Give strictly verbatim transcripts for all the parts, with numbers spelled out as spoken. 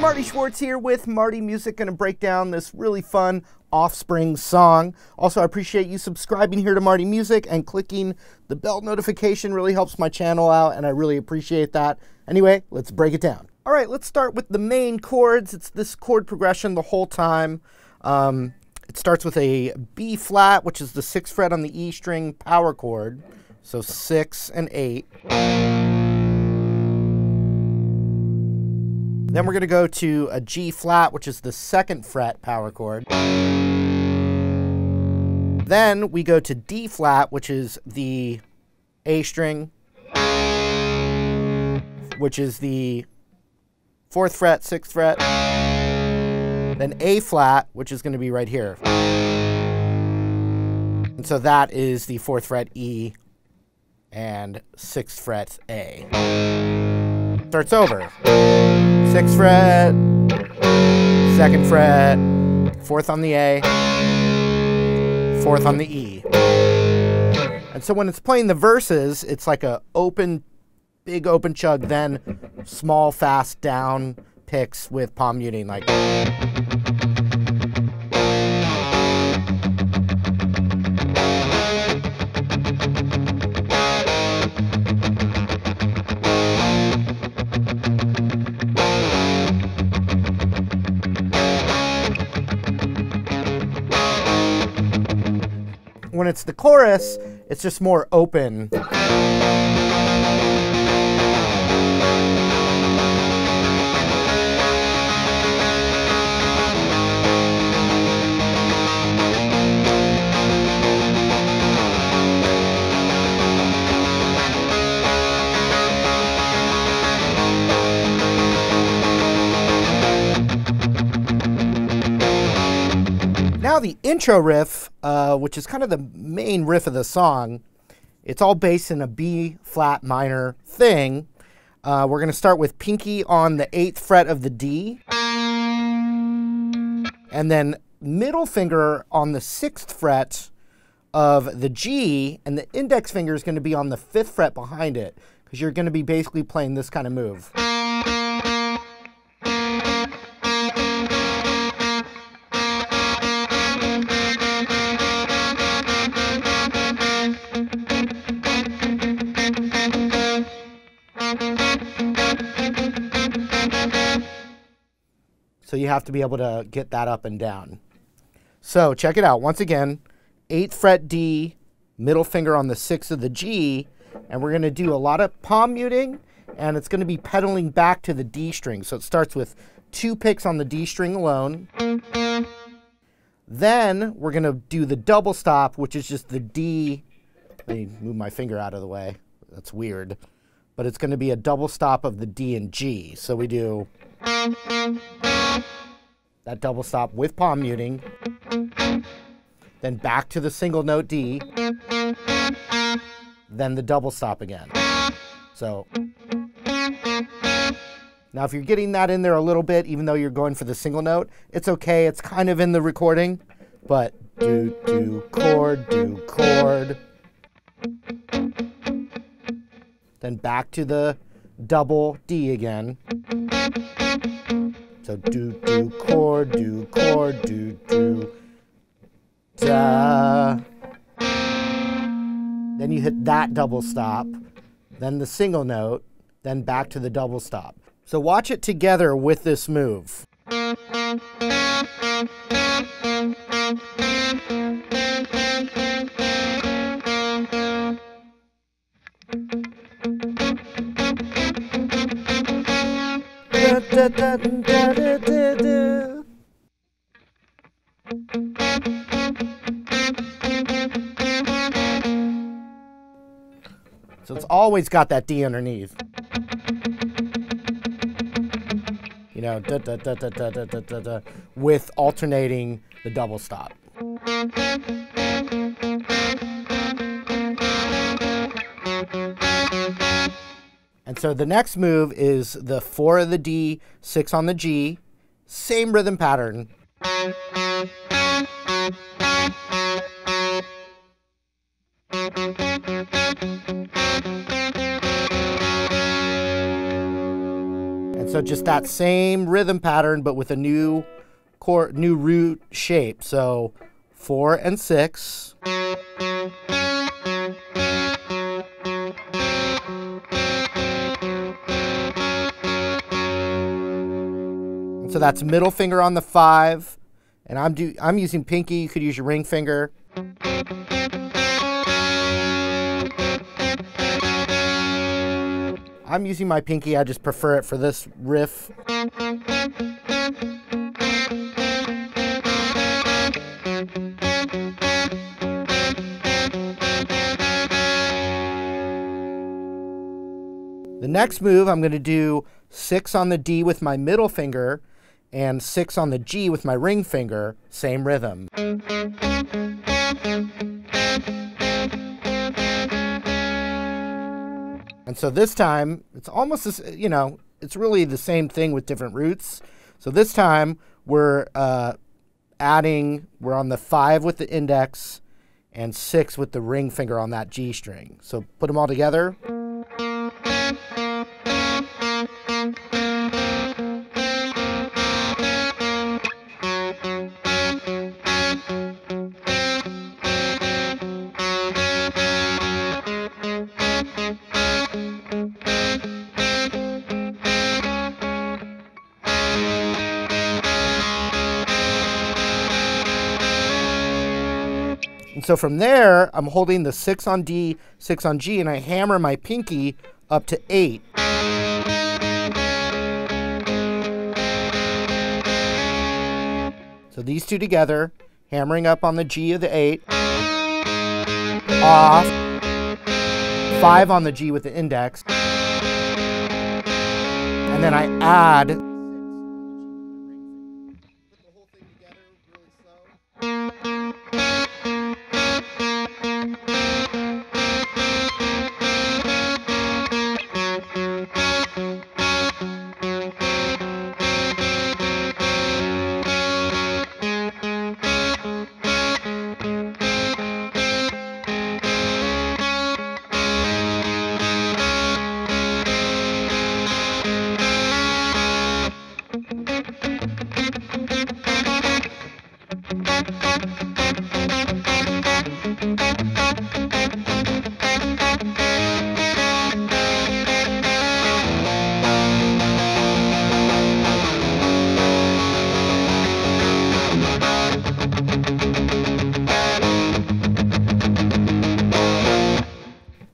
Marty Schwartz here with Marty Music, going to break down this really fun Offspring song. Also, I appreciate you subscribing here to Marty Music and clicking the bell notification. Really helps my channel out, and I really appreciate that. Anyway, let's break it down. All right, let's start with the main chords. It's this chord progression the whole time. Um, it starts with a B flat, which is the sixth fret on the E string power chord. So six and eight. Then we're going to go to a G flat, which is the second fret power chord. Then we go to D flat, which is the A string, which is the fourth fret, sixth fret. Then A flat, which is going to be right here. And so that is the fourth fret E and sixth fret A. Starts over. Sixth fret, second fret, fourth on the A, fourth on the E. And so when it's playing the verses, it's like a open, big open chug, then small, fast down picks with palm muting, like. When it's the chorus, it's just more open. Now the intro riff, uh, which is kind of the main riff of the song, it's all based in a B flat minor thing. Uh, we're going to start with pinky on the eighth fret of the D, and then middle finger on the sixth fret of the G, and the index finger is going to be on the fifth fret behind it, because you're going to be basically playing this kind of move. So you have to be able to get that up and down. So check it out. Once again, eighth fret D, middle finger on the sixth of the G, and we're going to do a lot of palm muting, and it's going to be pedaling back to the D string. So it starts with two picks on the D string alone. Then we're going to do the double stop, which is just the D. Let me move my finger out of the way. That's weird. But it's going to be a double stop of the D and G. So we do that double stop with palm muting, then back to the single note D, then the double stop again. So now if you're getting that in there a little bit, even though you're going for the single note, it's okay, it's kind of in the recording, but do, do, chord, do, chord, then back to the double D again. So do, do, chord, do, chord, do, do, da. Then you hit that double stop, then the single note, then back to the double stop. So watch it together with this move. Da, da, da, da, da, da. So it's always got that D underneath. You know, da, da, da, da, da, da, da, da, with alternating the double stop. And so the next move is the four of the D, six on the G, same rhythm pattern. And so just that same rhythm pattern, but with a new chord, new root shape. So four and six. And so that's middle finger on the five, and I'm do I'm using pinky. You could use your ring finger. I'm using my pinky, I just prefer it for this riff. The next move, I'm going to do six on the D with my middle finger and six on the G with my ring finger, same rhythm. And so this time, it's almost, this, you know, it's really the same thing with different roots. So this time, we're uh, adding, we're on the five with the index and six with the ring finger on that G string. So put them all together. And so from there, I'm holding the six on D, six on G, and I hammer my pinky up to eight. So these two together, hammering up on the G of the eight, off, five on the G with the index, and then I add.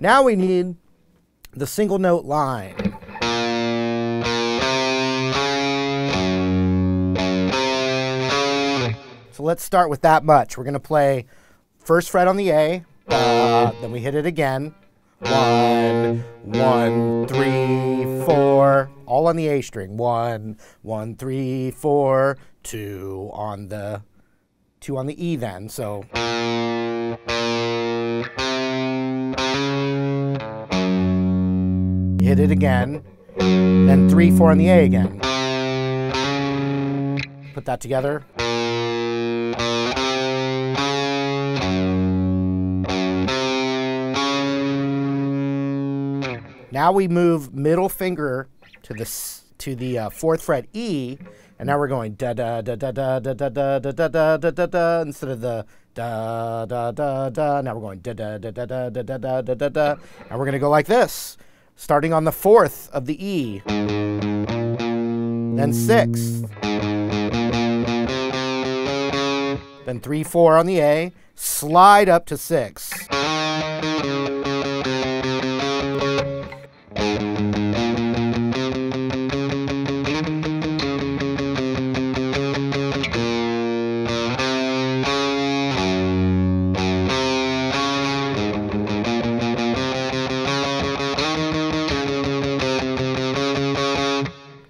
Now we need the single note line. So let's start with that much. We're going to play first fret on the A, uh, then we hit it again. One, one, three, four, all on the A string. One, one, three, four, two on the, two on the E then, so. Hit it again, then three, four on the A again. Put that together. Now we move middle finger to the to the uh, fourth fret E, and now we're going da da da da da da da da da da da da da instead of the da da da da. Now we're going da da da da da da da da da da, and we're gonna go like this. Starting on the fourth of the E, then sixth, then three, four on the A, slide up to six.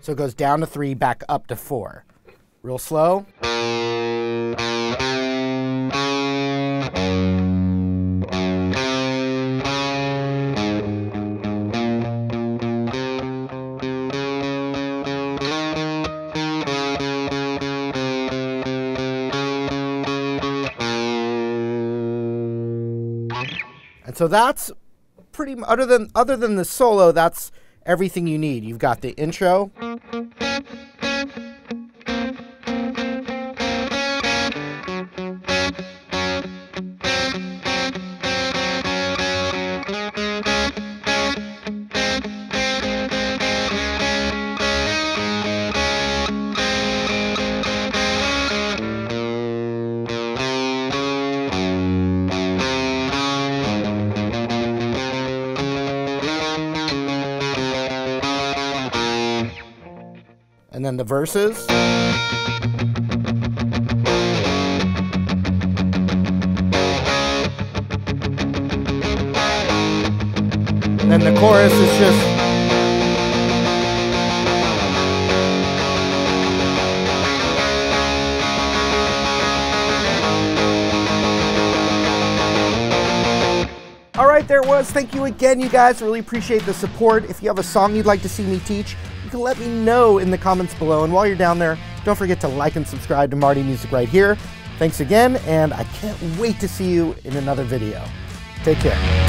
So it goes down to three, back up to four. Real slow. And so that's pretty much, other than, other than the solo, that's everything you need. You've got the intro. And then the verses. And then the chorus is just Alright, there it was. Thank you again, you guys. Really appreciate the support. If you have a song you'd like to see me teach, you can let me know in the comments below. And while you're down there, don't forget to like and subscribe to Marty Music right here. Thanks again, and I can't wait to see you in another video. Take care.